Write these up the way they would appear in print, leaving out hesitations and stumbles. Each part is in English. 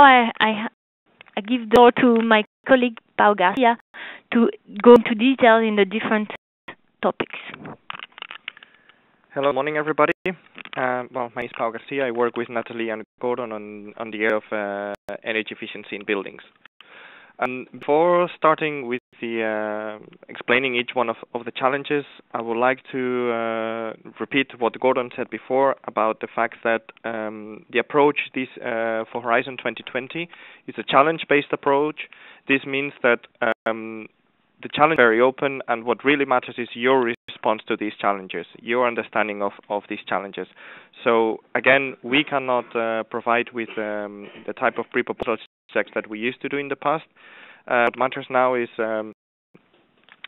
I give the floor to my colleague, Pau Garcia, to go into detail in the different topics. Hello, morning, everybody. Well, my name is Pau Garcia. I work with Nathalie and Gordon on the area of energy efficiency in buildings. And before starting with the explaining each one of the challenges, I would like to repeat what Gordon said before about the fact that the approach for Horizon 2020 is a challenge-based approach. This means that the challenge is very open, and what really matters is your response to these challenges, your understanding of these challenges. So again, we cannot provide with the type of pre-proposal that we used to do in the past. What matters now is to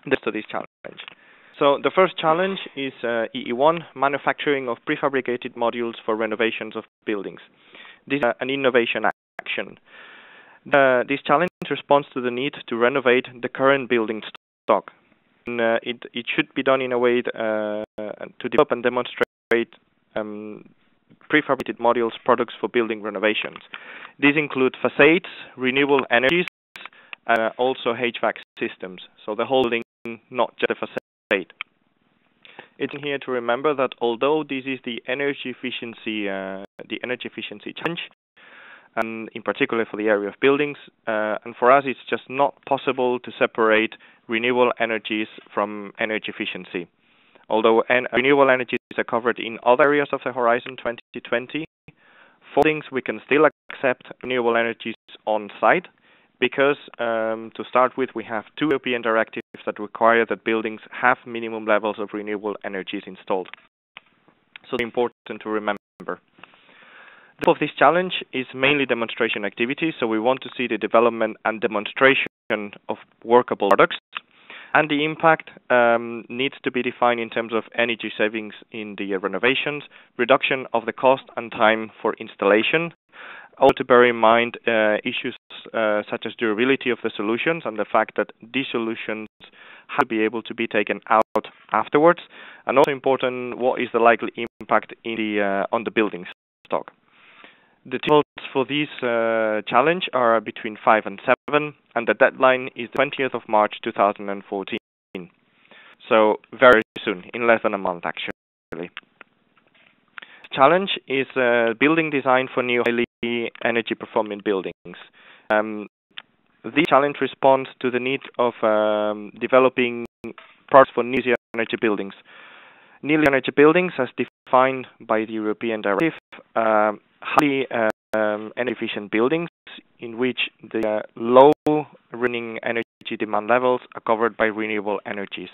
this challenge. So the first challenge is EE1, manufacturing of prefabricated modules for renovations of buildings. This is an innovation action. This challenge responds to the need to renovate the current building stock. And, it should be done in a way to develop and demonstrate prefabricated modules, products for building renovations. These include facades, renewable energies, and also HVAC systems. So the whole thing, not just the facade. It's here to remember that although this is the energy efficiency challenge, and in particular for the area of buildings, and for us, it's just not possible to separate renewable energies from energy efficiency. Although renewable energies are covered in other areas of the Horizon 2020, for things we can still accept renewable energies on site, because to start with, we have two European directives that require that buildings have minimum levels of renewable energies installed. So it's important to remember. The scope of this challenge is mainly demonstration activities, so we want to see the development and demonstration of workable products. And the impact needs to be defined in terms of energy savings in the renovations, reduction of the cost and time for installation. Also to bear in mind issues such as durability of the solutions and the fact that these solutions have to be able to be taken out afterwards. And also important, what is the likely impact in the, on the building stock. The tools for this challenge are between 5 and 7, and the deadline is the 20th of March 2014. So very soon, in less than a month actually. The challenge is building design for new highly energy performing buildings. This challenge responds to the need of developing products for new energy buildings. New energy buildings, as defined by the European Directive, highly energy efficient buildings in which the low running energy demand levels are covered by renewable energies.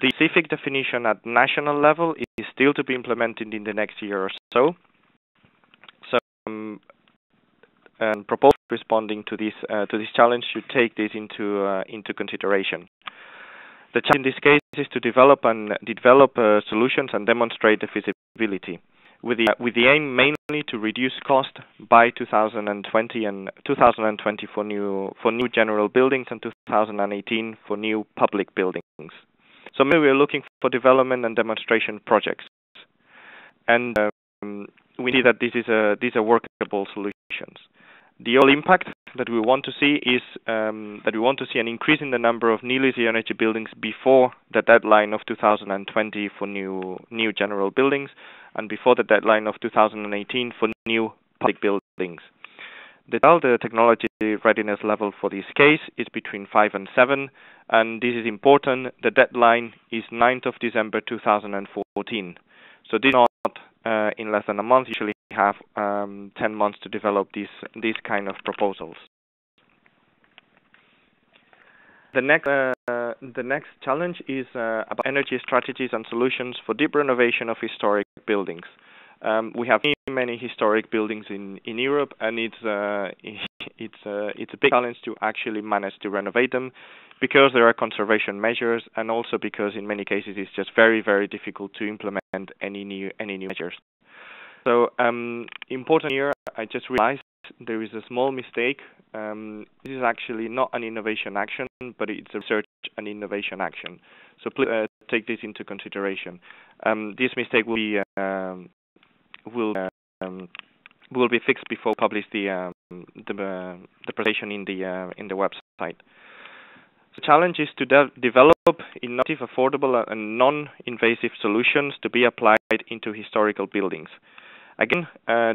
The specific definition at national level is still to be implemented in the next year or so. So, proposals responding to this challenge should take this into consideration. The challenge in this case is to develop solutions and demonstrate the feasibility, with the aim mainly to reduce cost by 2020 and 2020 for new general buildings and 2018 for new public buildings. So mainly we are looking for development and demonstration projects, and we see that these are workable solutions. The overall impact that we want to see is that we want to see an increase in the number of new zero energy buildings before the deadline of 2020 for new general buildings and before the deadline of 2018 for new public buildings. The technology readiness level for this case is between 5 and 7, and this is important. The deadline is 9th of December 2014. So this is not in less than a month. Usually have 10 months to develop these kind of proposals. The next challenge is about energy strategies and solutions for deep renovation of historic buildings. We have many historic buildings in Europe, and it's a big challenge to actually manage to renovate them, because there are conservation measures, and also because in many cases it's just very, very difficult to implement any new measures. So important here, I just realized there is a small mistake. This is actually not an innovation action, but it's a research and innovation action. So please take this into consideration. This mistake will will be fixed before we publish the presentation in the website. The challenge is to develop innovative, affordable, and non-invasive solutions to be applied into historical buildings. Again,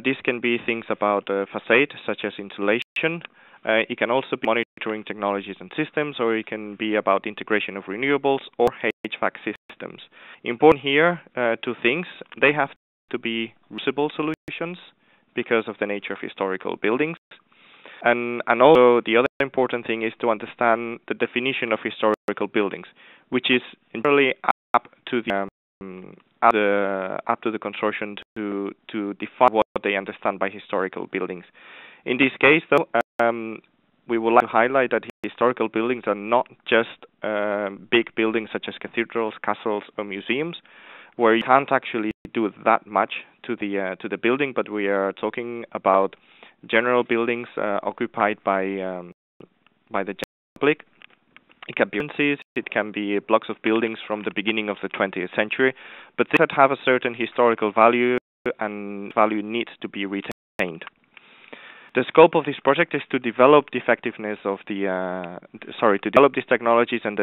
this can be things about facade, such as insulation. It can also be monitoring technologies and systems, or it can be about integration of renewables or HVAC systems. Important here, two things. They have to be reusable solutions because of the nature of historical buildings. And also, the other important thing is to understand the definition of historical buildings, which is generally up to the consortium to define what they understand by historical buildings. In this case, though, we would like to highlight that historical buildings are not just big buildings such as cathedrals, castles, or museums, where you can't actually do that much to the building, but we are talking about general buildings occupied by the general public. It can be buildings, it can be blocks of buildings from the beginning of the 20th century, but things that have a certain historical value, and value needs to be retained. The scope of this project is to develop the effectiveness of the to develop these technologies and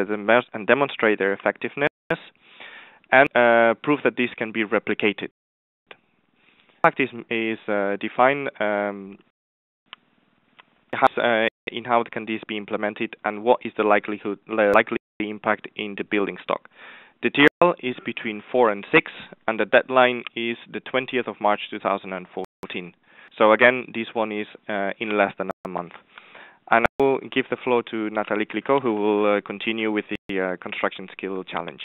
demonstrate their effectiveness, and prove that this can be replicated. HVAC is defined in how can these be implemented and what is the likely impact in the building stock. The TRL is between 4 and 6, and the deadline is the 20th of March 2014. So again, this one is in less than a month. And I will give the floor to Nathalie Cliquot, who will continue with the construction skill challenge.